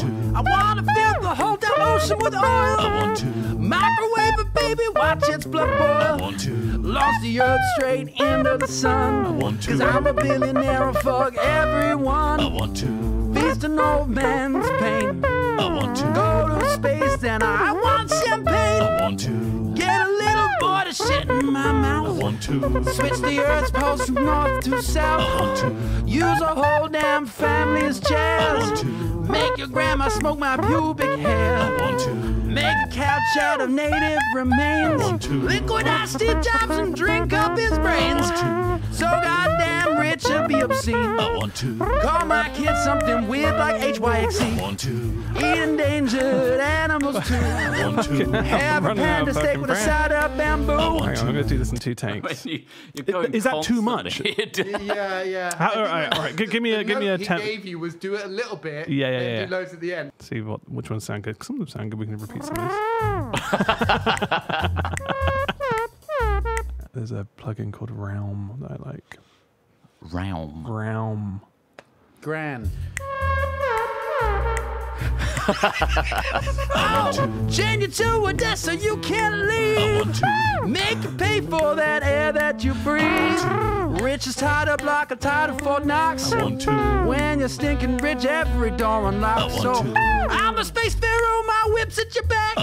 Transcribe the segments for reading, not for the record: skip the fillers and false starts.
oil. I want to fill the whole damn ocean with oil. I want to microwave it, baby, watch its blood boil. I want to launch the earth straight into the sun. I want to, 'cause I'm a billionaire and fuck everyone. I want to feast an old man's pain. I want to go to space and I want champagne. I want to get a little boy to shit in my mouth. I want to switch the earth's pulse from north to south. I want to use a whole damn family's chairs. I want to make your grandma smoke my pubic hair. I want to make a couch out of native remains. I want to liquidize Steve Jobs and drink up his brains. I want to so goddamn rich it'd be obscene. I want to call my kids something weird like HYXE. I want to eat endangered animals too. I want to have a panda steak with a side of bamboo. I want to. I'm gonna do this in 2 takes. Is that too much? Yeah. All right. Give me a temp. Gave you was do it a little bit. Yeah. Do loads at the end. See which ones sound good. Some of them sound good. We can repeat some of these. There's a plugin called Realm that I like. Realm. Gran. Oh, change it to a desk so you can't leave. Make it pay for that air that you breathe. Rich is tied up like a tied up Fort Knox. When you're stinking rich, every door unlocks. I'm a space pharaoh, my whip's at your back.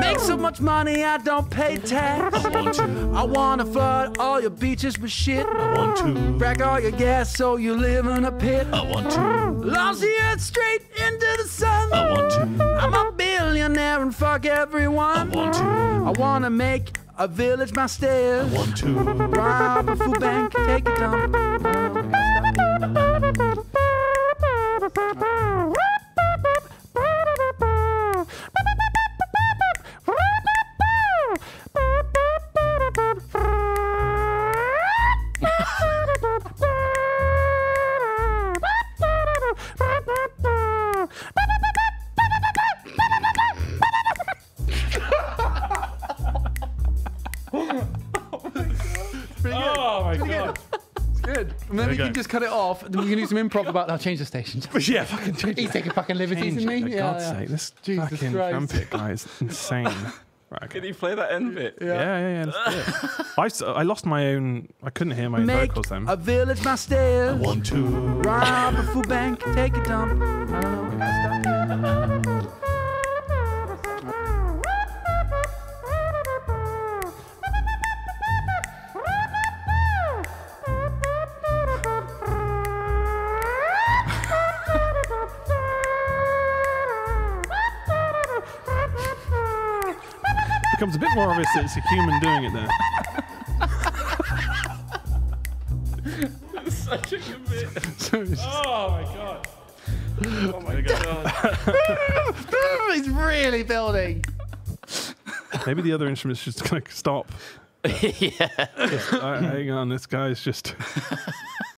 Make so much money I don't pay tax. I wanna flood all your beaches with shit. Rack all your gas so you live in a pit. Launch the earth straight into the sun. I want to. I'm a billionaire and fuck everyone. I want to. I want to make a village my stairs. I want to. Rob a food bank, take a dump. Just cut it off. We can do some improv about that. Change the station. Yeah, fucking change. He's taking fucking liberties, isn't he? For God's sake, this Jesus fucking trumpet guy is insane. Right, okay. Can you play that end bit? Yeah. I lost my own. I couldn't hear my own vocals then. Make a village my stairs. I want to rob a food bank, take a dump. Becomes a bit more obvious that it's a human doing it there. It's such a good bit. Oh my god. He's really building. Maybe the other instruments just gonna stop. Yeah. Hang on, this guy's just